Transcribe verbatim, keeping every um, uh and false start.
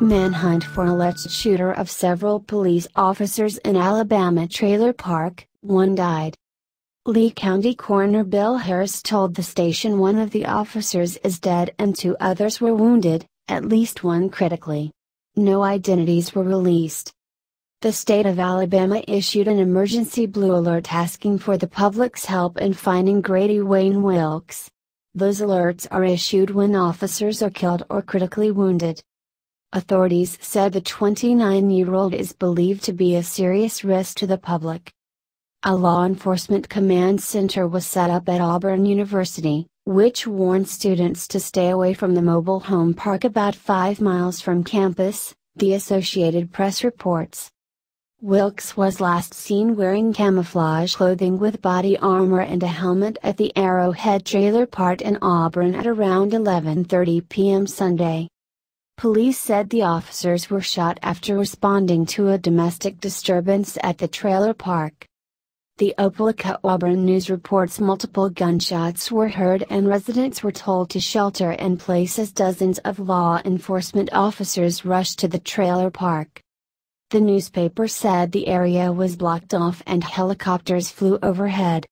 Manhunt for alleged shooter of several police officers in Alabama trailer park, one died. Lee County Coroner Bill Harris told the station one of the officers is dead and two others were wounded, at least one critically. No identities were released. The state of Alabama issued an emergency blue alert asking for the public's help in finding Grady Wayne Wilkes. Those alerts are issued when officers are killed or critically wounded. Authorities said the twenty-nine-year-old is believed to be a serious risk to the public. A law enforcement command center was set up at Auburn University, which warned students to stay away from the mobile home park about five miles from campus, the Associated Press reports. Wilkes was last seen wearing camouflage clothing with body armor and a helmet at the Arrowhead trailer park in Auburn at around eleven thirty p m Sunday. Police said the officers were shot after responding to a domestic disturbance at the trailer park. The Opelika-Auburn News reports multiple gunshots were heard and residents were told to shelter in place as dozens of law enforcement officers rushed to the trailer park. The newspaper said the area was blocked off and helicopters flew overhead.